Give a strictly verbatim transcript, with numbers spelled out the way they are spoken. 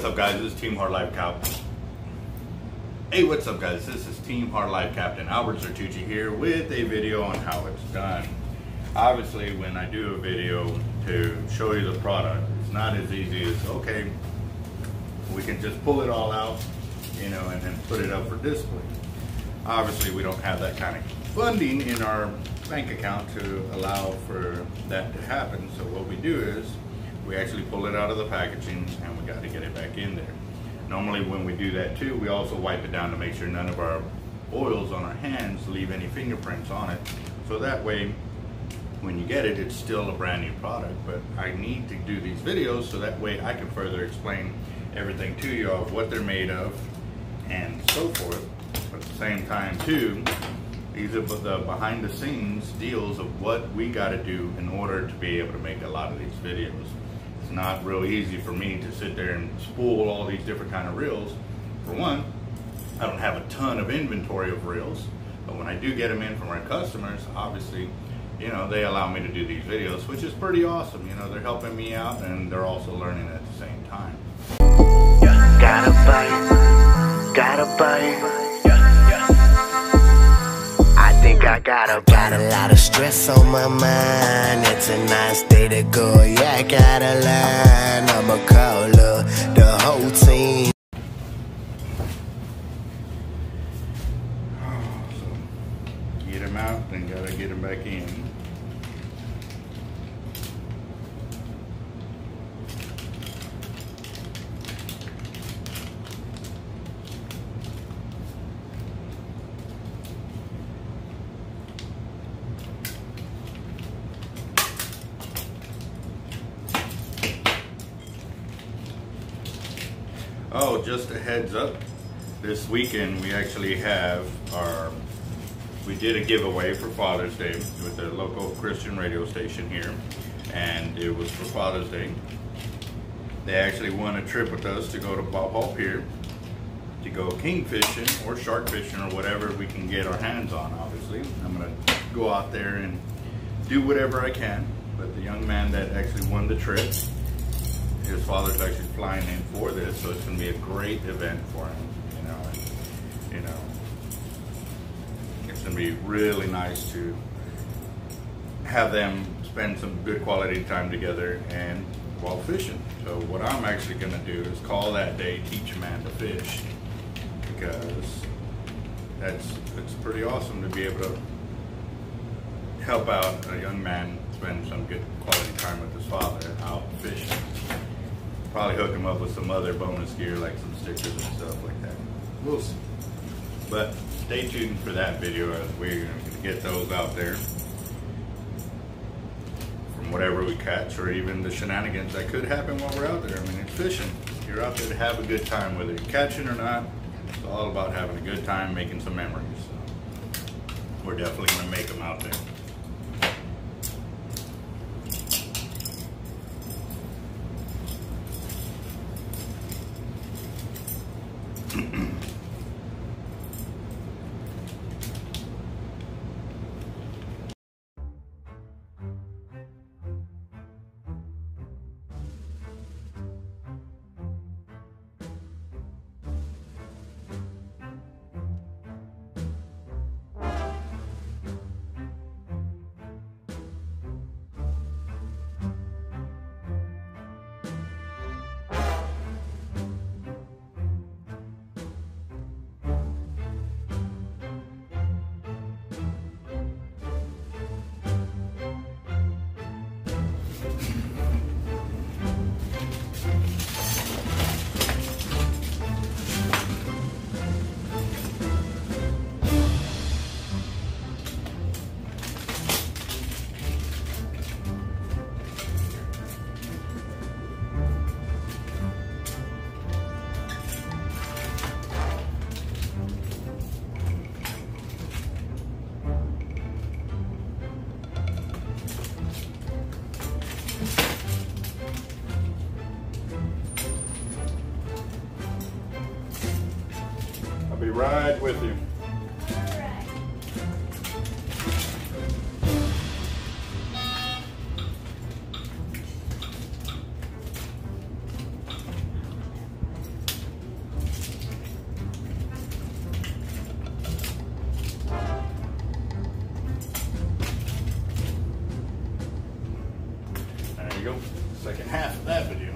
What's up, guys? This is Team Hard Life Captain. Hey, what's up, guys? This is Team Hard Life Captain Albert Zertuche here with a video on how it's done. Obviously, when I do a video to show you the product, it's not as easy as, okay, we can just pull it all out, you know, and then put it up for display. Obviously, we don't have that kind of funding in our bank account to allow for that to happen. So what we do is we actually pull it out of the packaging and we got to get it back in there. Normally when we do that too, we also wipe it down to make sure none of our oils on our hands leave any fingerprints on it. So that way, when you get it, it's still a brand new product. But I need to do these videos so that way I can further explain everything to you of what they're made of and so forth. But at the same time too, these are the behind the scenes deals of what we got to do in order to be able to make a lot of these videos. It's not real easy for me to sit there and spool all these different kind of reels. For one, I don't have a ton of inventory of reels, but when I do get them in from our customers, obviously, you know, they allow me to do these videos, which is pretty awesome. You know, they're helping me out and they're also learning at the same time. Yeah, gotta buy it, gotta buy it. Yeah, yeah. I think I gotta buy it. Got a lot of stress on my mind. It's a nice day to go. Yeah, I gotta line. I'ma call up the whole team. Oh, so get him out, then gotta get him back in. Oh, just a heads up, this weekend we actually have our, we did a giveaway for Father's Day with the local Christian radio station here, and it was for Father's Day. They actually won a trip with us to go to Bob Hall Pier to go kingfishing or shark fishing or whatever we can get our hands on, obviously. I'm going to go out there and do whatever I can, but the young man that actually won the trip, his father's actually flying in for this, so it's going to be a great event for him, you know, and, you know, it's going to be really nice to have them spend some good quality time together and while fishing. So what I'm actually going to do is call that day Teach Man to Fish, because that's, it's pretty awesome to be able to help out a young man spend some good quality time with his father out fishing. Probably hook him up with some other bonus gear, like some stickers and stuff like that. We'll see. But stay tuned for that video as we're going to get those out there. From whatever we catch, or even the shenanigans that could happen while we're out there. I mean, it's fishing. You're out there to have a good time, whether you're catching or not. It's all about having a good time, making some memories. So we're definitely going to make them out there. Ride with you. Alright. you go. Second half of that video.